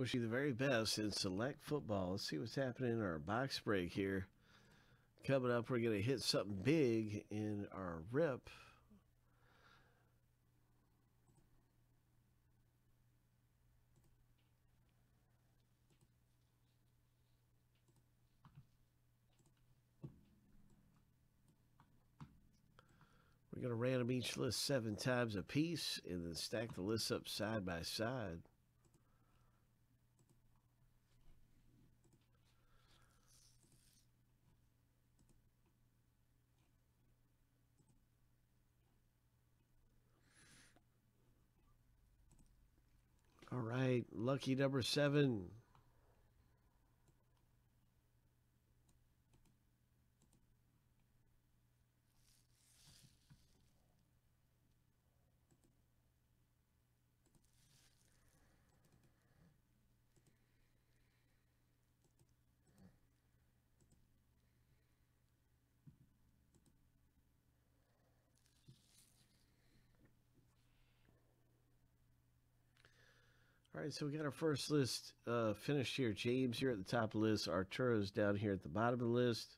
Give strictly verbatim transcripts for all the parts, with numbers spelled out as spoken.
Wish you the very best in Select Football. Let's see what's happening in our box break here. Coming up, we're going to hit something big in our rip. We're going to random each list seven times a piece and then stack the lists up side by side. All right, lucky number seven. All right, so we got our first list uh, finished here. James here at the top of the list. Arturo's down here at the bottom of the list.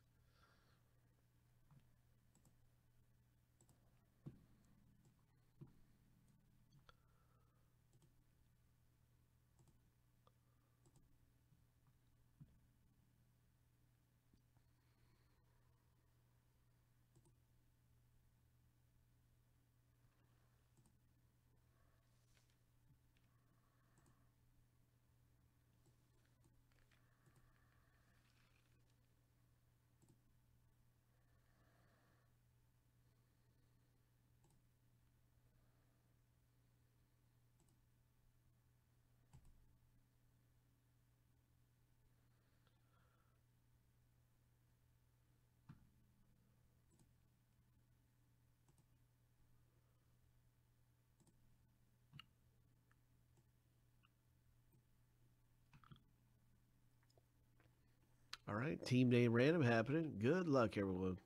All right, team name random happening. Good luck, everyone.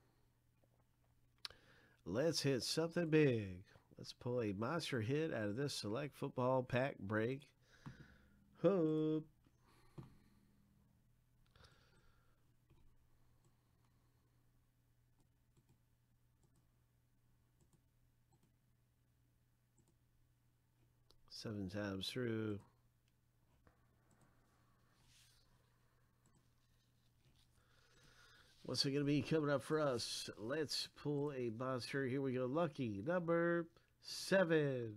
Let's hit something big. Let's pull a monster hit out of this Select Football pack break. Hope. Seven times through. What's it going to be coming up for us? Let's pull a monster. Here we go. Lucky number seven.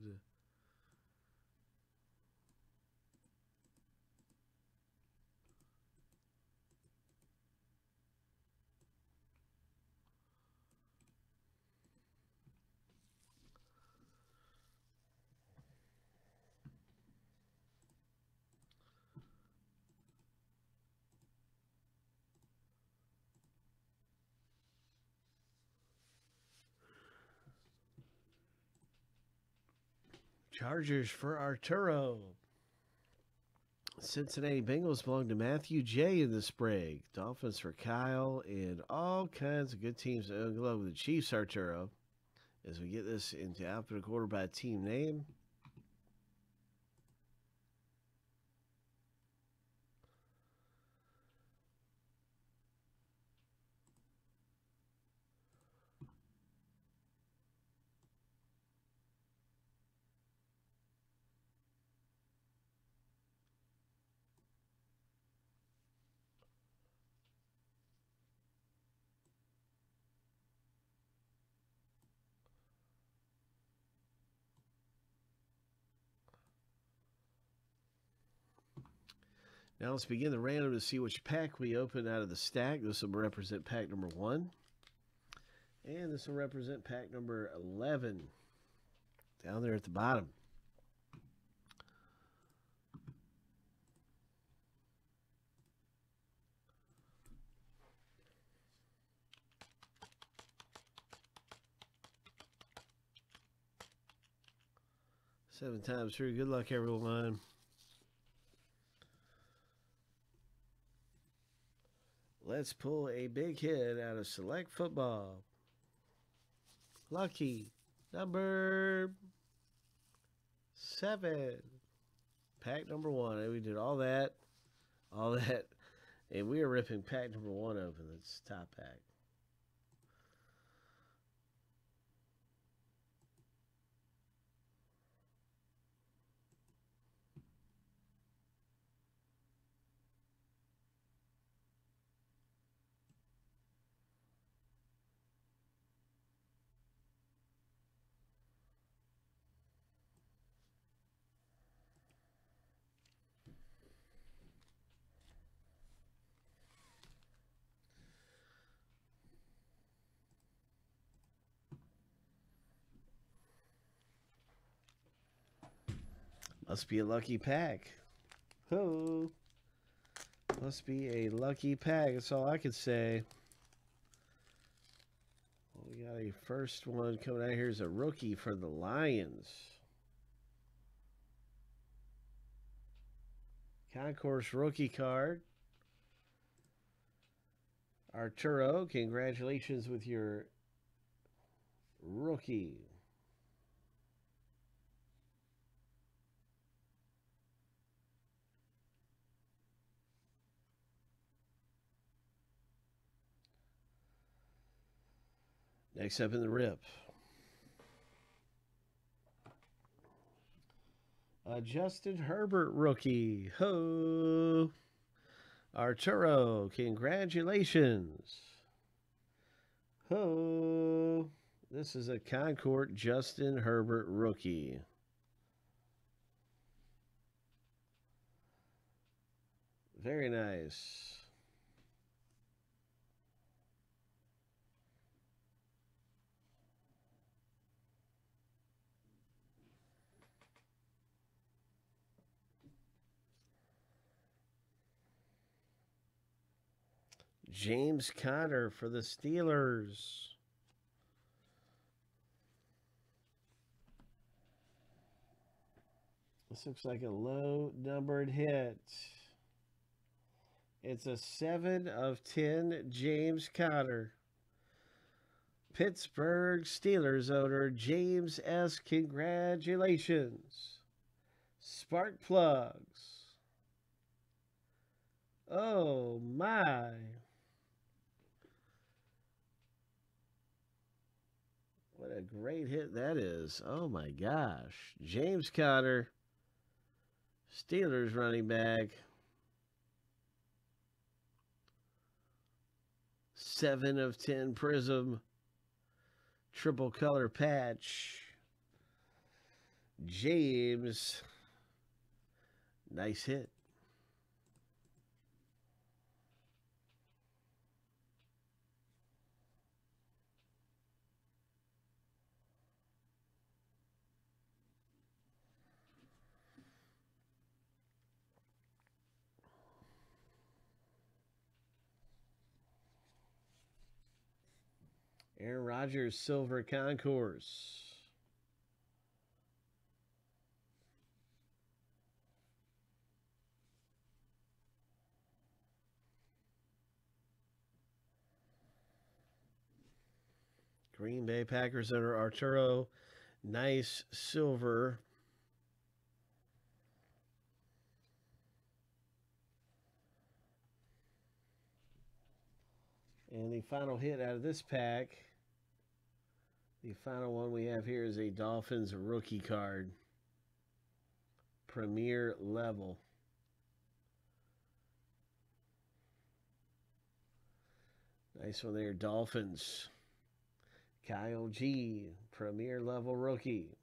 Chargers for Arturo. Cincinnati Bengals belong to Matthew J in this break. Dolphins for Kyle, and all kinds of good teams that unglove with the Chiefs, Arturo. As we get this into alphabetical order by team name. Now let's begin the random to see which pack we open out of the stack. This will represent pack number one. And this will represent pack number eleven. Down there at the bottom. Seven times through. Good luck, everyone. Let's pull a big hit out of Select Football. Lucky number seven. pack number one. We did all that, all that, and we are ripping pack number one open. That's top pack. Must be a lucky pack. Oh, must be a lucky pack. That's all I could say. Well, we got a first one coming out here is a rookie for the Lions. Concourse rookie card. Arturo, congratulations with your rookie. Next up in the rip. Uh, Justin Herbert rookie. Ho! Arturo, congratulations. Ho! This is a Concord Justin Herbert rookie. Very nice. James Conner for the Steelers. This looks like a low numbered hit. It's a seven of ten James Conner. Pittsburgh Steelers owner James S. Congratulations. Spark plugs. Oh my. What a great hit that is. Oh, my gosh. James Conner, Steelers running back. seven of ten prism. Triple color patch. James. Nice hit. Aaron Rodgers, silver concourse. Green Bay Packers under Arturo. Nice silver. And the final hit out of this pack. The final one we have here is a Dolphins rookie card. Premier level. Nice one there, Dolphins. Kyle G, premier level rookie.